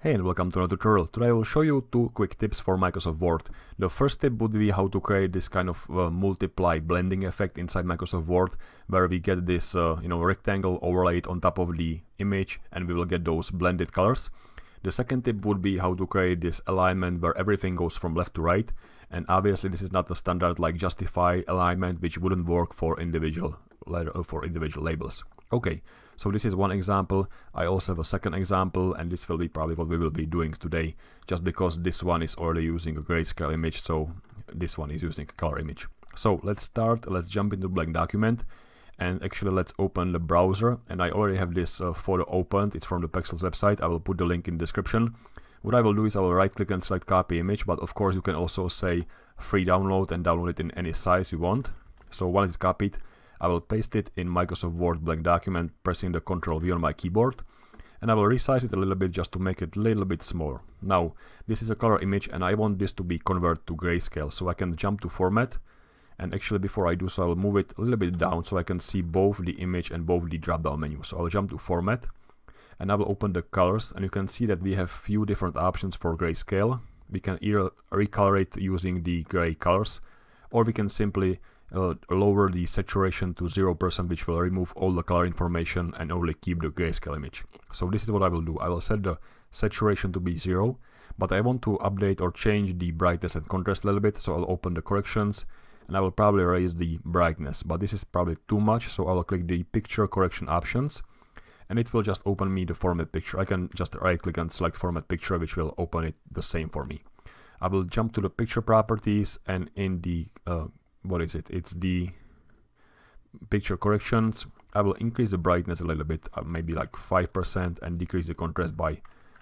Hey and welcome to another tutorial. Today I will show you two quick tips for Microsoft Word. The first tip would be how to create this kind of multiply blending effect inside Microsoft Word, where we get this rectangle overlaid on top of the image and we will get those blended colors. The second tip would be how to create this alignment where everything goes from left to right, and obviously this is not the standard like justify alignment, which wouldn't work for individual labels. Okay, so this is one example. I also have a second example, and this will be probably what we will be doing today, just because this one is already using a grayscale image, so this one is using a color image. So let's start, let's jump into blank document, and actually let's open the browser, and I already have this photo opened. It's from the Pexels website. I will put the link in the description. What I will do is I will right click and select copy image, but of course you can also say free download and download it in any size you want. So once it's copied, I will paste it in Microsoft Word blank document, pressing the Ctrl V on my keyboard, and I will resize it a little bit just to make it a little bit smaller. Now, this is a color image and I want this to be converted to grayscale, so I can jump to format, and actually before I do so I will move it a little bit down so I can see both the image and both the drop down menu. So I will jump to format and I will open the colors, and you can see that we have few different options for grayscale. We can either recolor it using the gray colors, or we can simply lower the saturation to 0%, which will remove all the color information and only keep the grayscale image. So this is what I will do. I will set the saturation to be 0, but I want to update or change the brightness and contrast a little bit, so I'll open the corrections and I will probably raise the brightness, but this is probably too much, so I will click the picture correction options and it will just open me the format picture. I can just right click and select format picture, which will open it the same for me. I will jump to the picture properties, and in the it's the picture corrections, I will increase the brightness a little bit, maybe like 5%, and decrease the contrast by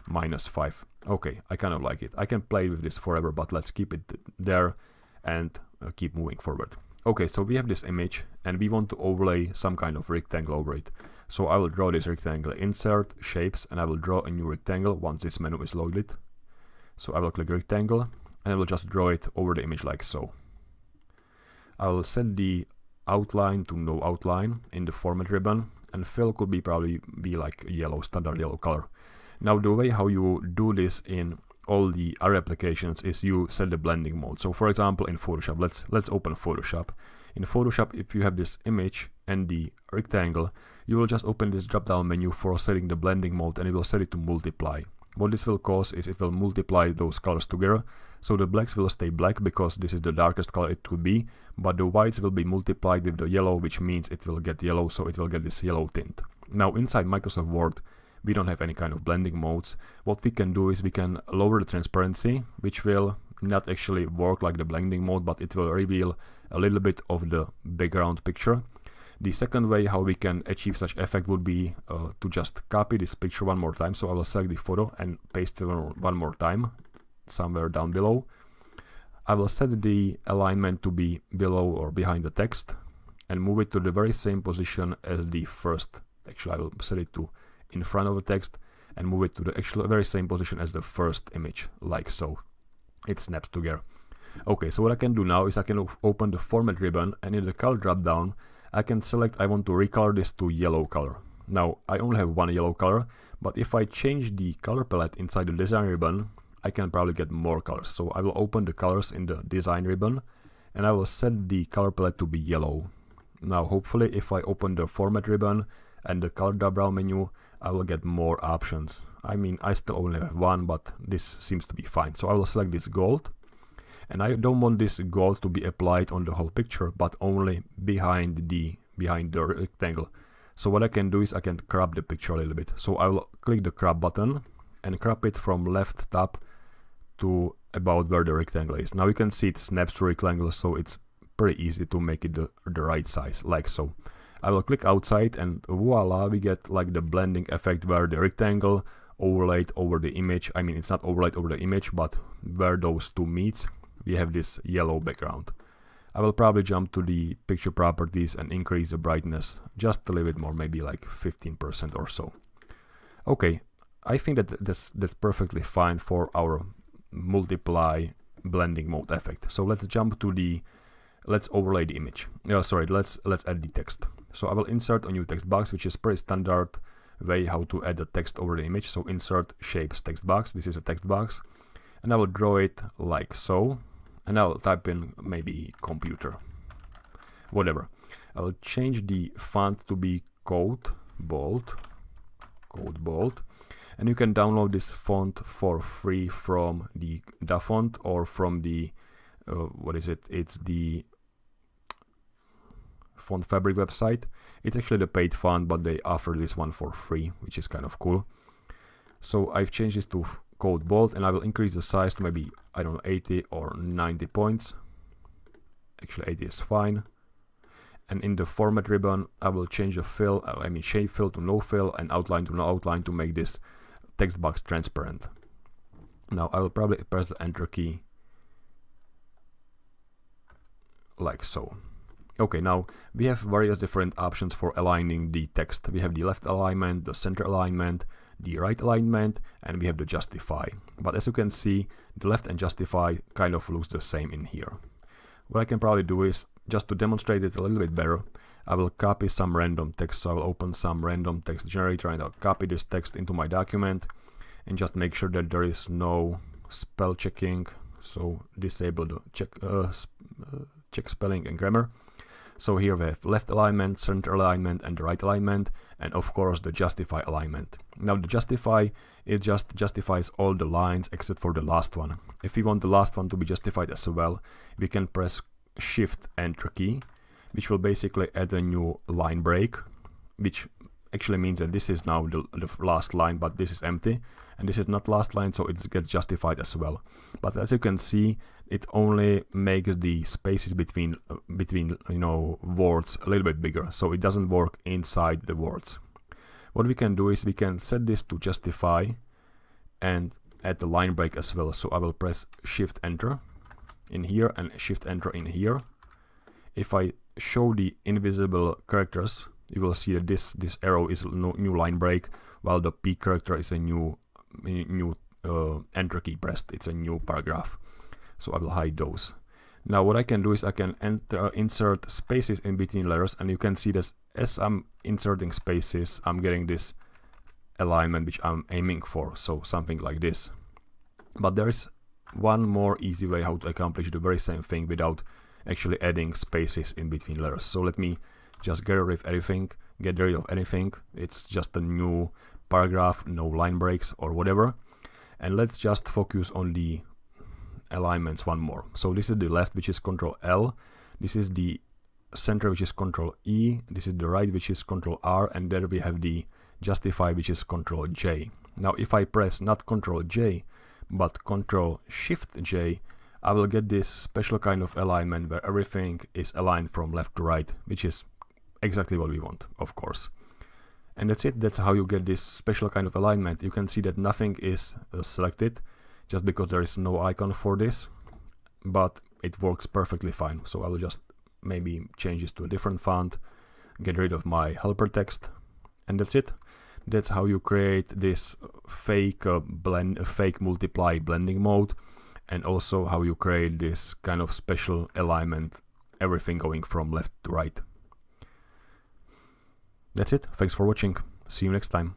-5. Okay, I kind of like it. I can play with this forever, but let's keep it there and keep moving forward. Okay, so we have this image and we want to overlay some kind of rectangle over it. So I will draw this rectangle, insert shapes, and I will draw a new rectangle once this menu is loaded. So I will click rectangle and I will just draw it over the image like so. I will set the outline to no outline in the format ribbon, and fill could be probably like yellow, standard yellow color. Now the way how you do this in all the other applications is you set the blending mode. So for example in Photoshop, let's open Photoshop. In Photoshop, if you have this image and the rectangle, you will just open this drop down menu for setting the blending mode, and it will set it to multiply. What this will cause is it will multiply those colors together, so the blacks will stay black because this is the darkest color it could be, but the whites will be multiplied with the yellow, which means it will get yellow, so it will get this yellow tint. Now inside Microsoft Word, we don't have any kind of blending modes. What we can do is we can lower the transparency, which will not actually work like the blending mode, but it will reveal a little bit of the background picture. The second way how we can achieve such effect would be to just copy this picture one more time. So I will select the photo and paste it one more time, somewhere down below. I will set the alignment to be below or behind the text and move it to the very same position as the first. Actually, I will set it to in front of the text and move it to the actual very same position as the first image, like so. It snaps together. Okay, so what I can do now is I can open the format ribbon, and in the color drop-down, I can select I want to recolor this to yellow color. Now I only have one yellow color, but if I change the color palette inside the design ribbon, I can probably get more colors. So I will open the colors in the design ribbon and I will set the color palette to be yellow. Now hopefully if I open the format ribbon and the color drop-down menu, I will get more options. I mean, I still only have one, but this seems to be fine. So I will select this gold. And I don't want this gold to be applied on the whole picture, but only behind the rectangle. So what I can do is I can crop the picture a little bit. So I will click the crop button and crop it from left top to about where the rectangle is. Now you can see it snaps to rectangle, so it's pretty easy to make it the right size, like so. I will click outside and voila, we get like the blending effect where the rectangle overlaid over the image. I mean, it's not overlaid over the image, but where those two meets, we have this yellow background. I will probably jump to the picture properties and increase the brightness just a little bit more, maybe like 15% or so. Okay, I think that that's perfectly fine for our multiply blending mode effect. So let's jump to the, let's overlay the image. Let's add the text. So I will insert a new text box, which is pretty standard way how to add the text over the image. So insert shapes text box. This is a text box, and I will draw it like so, and I'll type in maybe computer, whatever. I will change the font to be Code Bold, and you can download this font for free from the DaFont or from the it's the Font Fabric website. It's actually the paid font, but they offer this one for free, which is kind of cool. So I've changed this to Code Bold, and I will increase the size to maybe, I don't know, 80 or 90 points. Actually 80 is fine. And in the format ribbon, I will change the fill, I mean shape fill to no fill and outline to no outline to make this text box transparent. Now I will probably press the enter key like so. Okay, now we have various different options for aligning the text. We have the left alignment, the center alignment, the right alignment, and we have the justify. But as you can see, the left and justify kind of looks the same in here. What I can probably do is, just to demonstrate it a little bit better, I will copy some random text. So I will open some random text generator and I'll copy this text into my document and just make sure that there is no spell checking. So disable the check spelling and grammar. So here we have left alignment, center alignment, and the right alignment, and of course the justify alignment. Now the justify, it just justifies all the lines except for the last one. If we want the last one to be justified as well, we can press Shift Enter key, which will basically add a new line break, which actually means that this is now the last line, but this is empty, and this is not last line, so it gets justified as well. But as you can see, it only makes the spaces between words a little bit bigger, so it doesn't work inside the words. What we can do is we can set this to justify and add the line break as well. So I will press Shift Enter in here and Shift Enter in here. If I show the invisible characters, you will see that this arrow is new line break, while the P character is a new enter key pressed. It's a new paragraph. So I will hide those. Now what I can do is I can insert spaces in between letters, and you can see that as I'm inserting spaces, I'm getting this alignment which I'm aiming for. So something like this. But there is one more easy way how to accomplish the very same thing without actually adding spaces in between letters. So let me just get rid of anything. It's just a new paragraph, no line breaks or whatever. And let's just focus on the alignments one more. So this is the left, which is Control L. This is the center, which is Control E. This is the right, which is Control R. And there we have the justify, which is Control J. Now, if I press not Control J, but Control Shift J, I will get this special kind of alignment where everything is aligned from left to right, which is exactly what we want, of course. And that's it. That's how you get this special kind of alignment. You can see that nothing is selected just because there is no icon for this, but it works perfectly fine. So I will just maybe change this to a different font, get rid of my helper text, and that's it. That's how you create this fake fake multiply blending mode, and also how you create this kind of special alignment, everything going from left to right. That's it. Thanks for watching. See you next time.